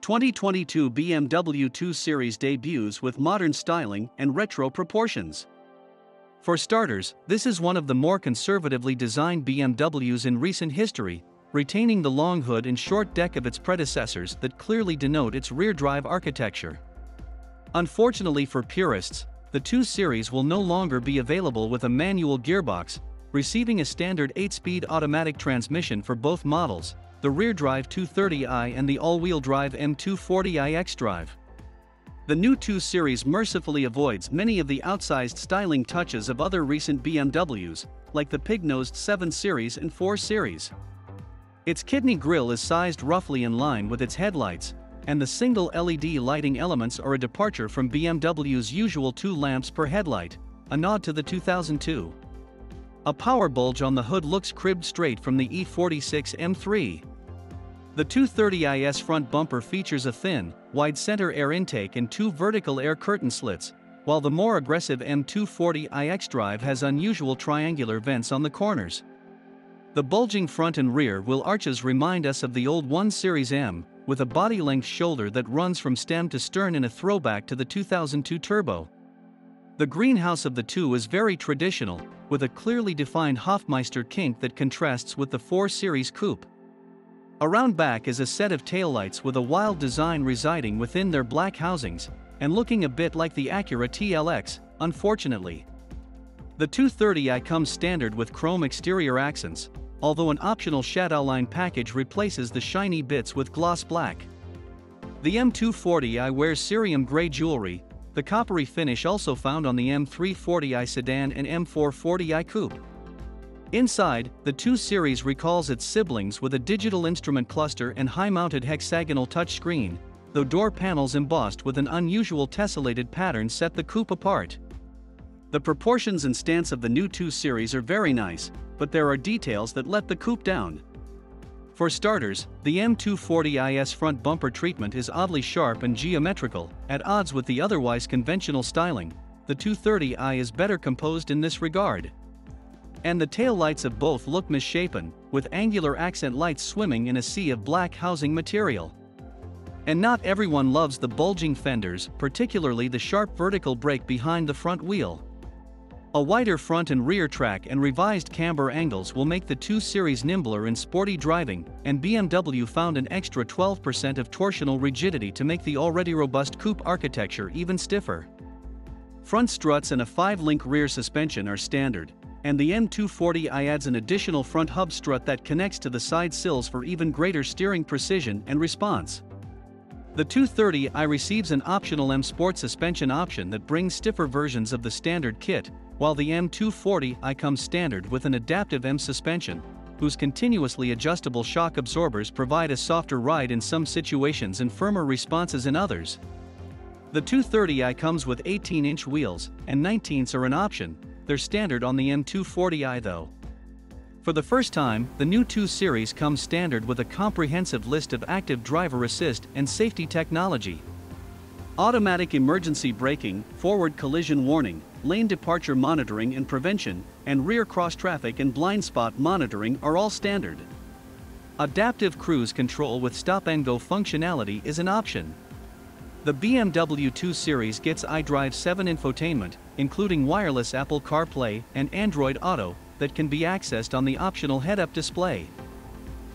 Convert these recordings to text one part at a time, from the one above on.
2022 BMW 2 Series debuts with modern styling and retro proportions. For starters, this is one of the more conservatively designed BMWs in recent history, retaining the long hood and short deck of its predecessors that clearly denote its rear-drive architecture. Unfortunately for purists, the 2 Series will no longer be available with a manual gearbox, receiving a standard 8-speed automatic transmission for both models, the rear-drive 230i and the all-wheel drive M240i xDrive. The new 2 Series mercifully avoids many of the outsized styling touches of other recent BMWs, like the pig-nosed 7 Series and 4 Series. Its kidney grille is sized roughly in line with its headlights, and the single LED lighting elements are a departure from BMW's usual 2 lamps per headlight, a nod to the 2002. A power bulge on the hood looks cribbed straight from the E46 M3. The 230i's front bumper features a thin, wide center air intake and 2 vertical air curtain slits, while the more aggressive M240i xDrive has unusual triangular vents on the corners. The bulging front and rear wheel arches remind us of the old 1 Series M, with a body-length shoulder that runs from stem to stern in a throwback to the 2002 Turbo. The greenhouse of the 2 is very traditional, with a clearly defined Hofmeister kink that contrasts with the 4 Series Coupe. Around back is a set of taillights with a wild design residing within their black housings, and looking a bit like the Acura TLX, unfortunately. The 230i comes standard with chrome exterior accents, although an optional Shadowline package replaces the shiny bits with gloss black. The M240i wears cerium gray jewelry, the coppery finish also found on the M340i sedan and M440i coupe. Inside, the 2 Series recalls its siblings with a digital instrument cluster and high-mounted hexagonal touchscreen, though door panels embossed with an unusual tessellated pattern set the coupe apart. The proportions and stance of the new 2 Series are very nice, but there are details that let the coupe down. For starters, the M240i's front bumper treatment is oddly sharp and geometrical, at odds with the otherwise conventional styling. The 230i is better composed in this regard. And the taillights of both look misshapen, with angular accent lights swimming in a sea of black housing material. And not everyone loves the bulging fenders, particularly the sharp vertical brake behind the front wheel. A wider front and rear track and revised camber angles will make the 2 Series nimbler in sporty driving, and BMW found an extra 12% of torsional rigidity to make the already robust coupe architecture even stiffer. Front struts and a 5-link rear suspension are standard, and the M240i adds an additional front hub strut that connects to the side sills for even greater steering precision and response. The 230i receives an optional M Sport suspension option that brings stiffer versions of the standard kit, while the M240i comes standard with an adaptive M suspension, whose continuously adjustable shock absorbers provide a softer ride in some situations and firmer responses in others. The 230i comes with 18-inch wheels, and 19s are an option, they're standard on the M240i though. For the first time, the new 2 Series comes standard with a comprehensive list of active driver assist and safety technology. Automatic emergency braking, forward collision warning, lane departure monitoring and prevention, and rear cross-traffic and blind spot monitoring are all standard. Adaptive cruise control with stop-and-go functionality is an option. The BMW 2 Series gets iDrive 7 infotainment, including wireless Apple CarPlay and Android Auto, that can be accessed on the optional head-up display.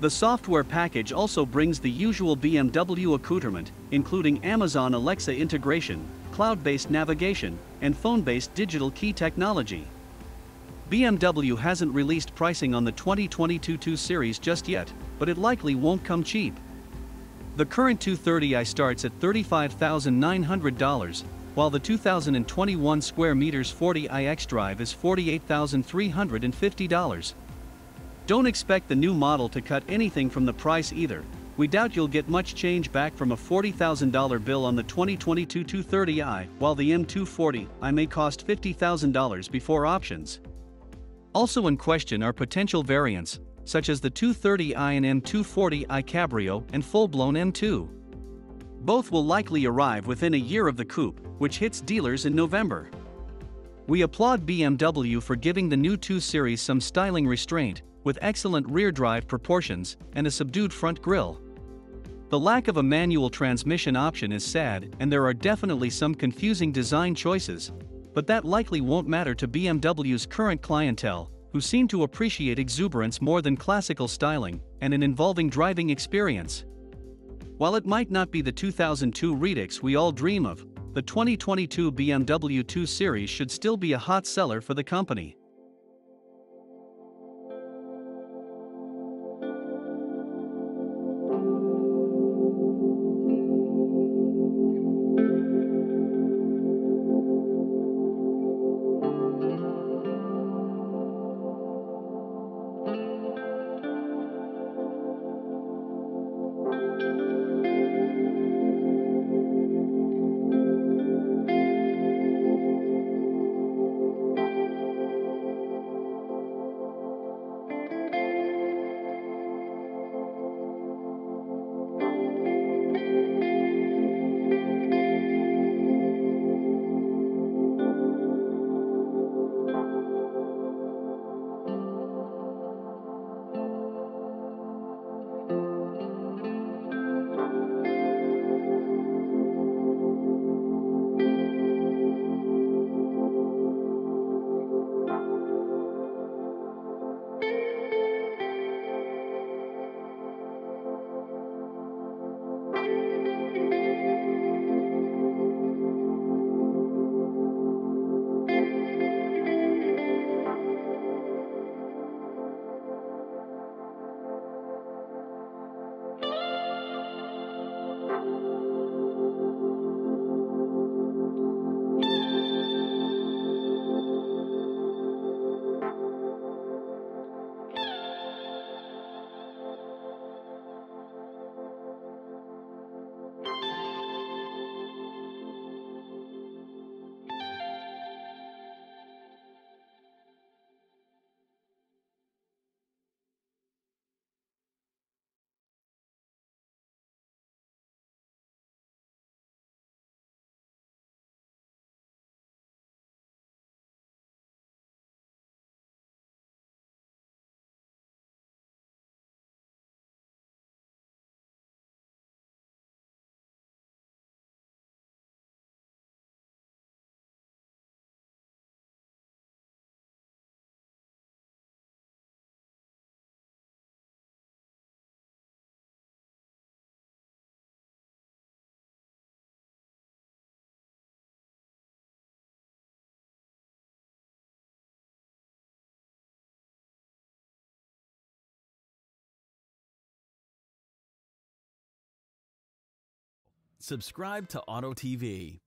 The software package also brings the usual BMW accoutrement, including Amazon Alexa integration, cloud-based navigation, and phone-based digital key technology. BMW hasn't released pricing on the 2022 2 Series just yet, but it likely won't come cheap. The current 230i starts at $35,900, while the 2021 square meters 40i xDrive is $48,350. Don't expect the new model to cut anything from the price either. We doubt you'll get much change back from a $40,000 bill on the 2022 230i, while the M240i may cost $50,000 before options. Also in question are potential variants, such as the 230i and M240i Cabrio and full-blown M2. Both will likely arrive within a year of the coupe, which hits dealers in November. We applaud BMW for giving the new 2 Series some styling restraint, with excellent rear-drive proportions and a subdued front grille. The lack of a manual transmission option is sad, and there are definitely some confusing design choices, but that likely won't matter to BMW's current clientele, who seem to appreciate exuberance more than classical styling and an involving driving experience. While it might not be the 2002 Redux we all dream of, the 2022 BMW 2 Series should still be a hot seller for the company. Subscribe to AUTO TV